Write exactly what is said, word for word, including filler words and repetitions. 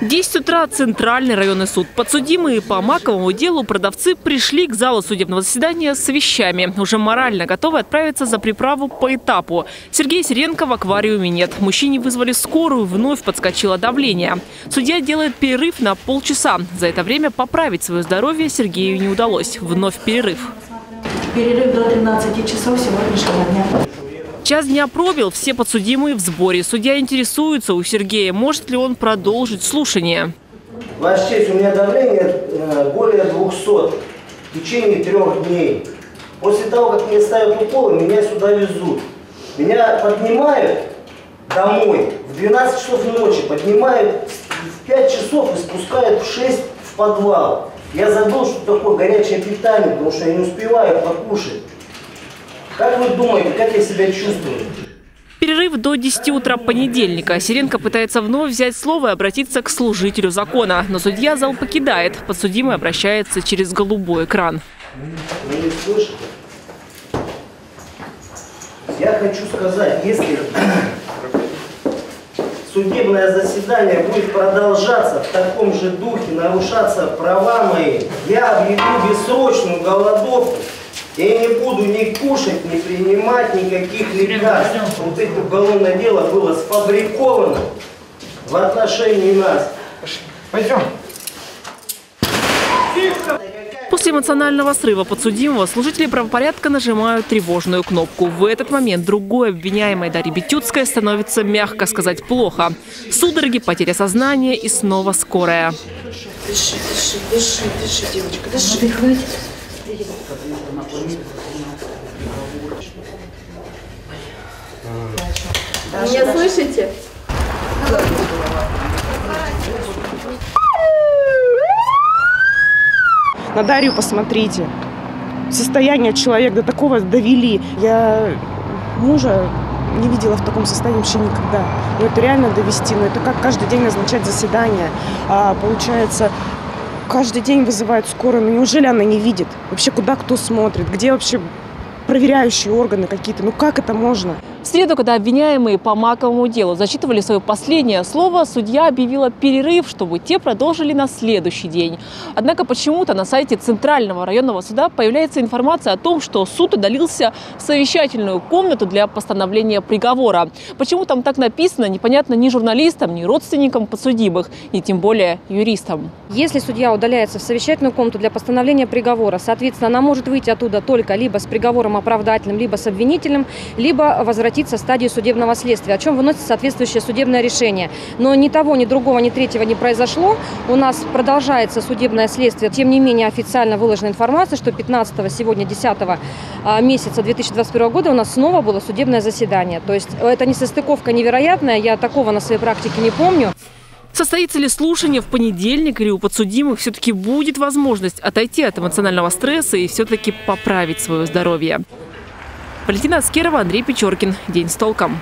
десять утра Центральный районный суд. Подсудимые по Маковому делу продавцы пришли к залу судебного заседания с вещами. Уже морально готовы отправиться за приправу по этапу. Сергея Сиренко в аквариуме нет. Мужчине вызвали скорую, вновь подскочило давление. Судья делает перерыв на полчаса. За это время поправить свое здоровье Сергею не удалось. Вновь перерыв. Перерыв до тринадцати часов сегодняшнего дня. Час дня пробил, все подсудимые в сборе. Судья интересуется у Сергея, может ли он продолжить слушание. Ваша честь, у меня давление более двухсот в течение трех дней. После того, как мне ставят уколы, меня сюда везут. Меня поднимают домой в двенадцать часов ночи, поднимают в пять часов и спускают в шесть в подвал. Я забыл, что такое горячее питание, потому что я не успеваю покушать. Как вы думаете, как я себя чувствую? Перерыв до десяти утра понедельника. Сиренко пытается вновь взять слово и обратиться к служителю закона. Но судья зал покидает. Подсудимый обращается через голубой экран. Вы не слышите? Я хочу сказать, если судебное заседание будет продолжаться в таком же духе, нарушаться права мои, я объявлю бессрочную голодовку. Я не буду ни кушать, ни принимать никаких лекарств. Вот это уголовное дело было сфабриковано в отношении нас. Пойдем. После эмоционального срыва подсудимого служители правопорядка нажимают тревожную кнопку. В этот момент другой обвиняемой Дарьи Бетюцкой становится, мягко сказать, плохо. Судороги, потеря сознания и снова скорая. Дыши, дыши, дыши, дыши, девочка, дыши. Хватит. Меня слышите? На Дарью посмотрите. Состояние человека до такого довели. Я мужа не видела в таком состоянии вообще никогда. Но это реально довести. Но это как каждый день назначать заседание. А получается... Каждый день вызывают скорую. Ну неужели она не видит? Вообще куда кто смотрит? Где вообще проверяющие органы какие-то? Ну как это можно? В среду, когда обвиняемые по Маковому делу зачитывали свое последнее слово, судья объявила перерыв, чтобы те продолжили на следующий день. Однако почему-то на сайте Центрального районного суда появляется информация о том, что суд удалился в совещательную комнату для постановления приговора. Почему там так написано, непонятно ни журналистам, ни родственникам подсудимых, ни тем более юристам. Если судья удаляется в совещательную комнату для постановления приговора, соответственно, она может выйти оттуда только либо с приговором оправдательным, либо с обвинительным, либо возвращаться в стадию судебного следствия, о чем выносит соответствующее судебное решение. Но ни того, ни другого, ни третьего не произошло. У нас продолжается судебное следствие. Тем не менее, официально выложена информация, что пятнадцатого, сегодня десятого месяца две тысячи двадцать первого года у нас снова было судебное заседание. То есть это несостыковка невероятная, я такого на своей практике не помню. Состоится ли слушание в понедельник или у подсудимых все-таки будет возможность отойти от эмоционального стресса и все-таки поправить свое здоровье? Полина Скирова, Андрей Печоркин. День с толком.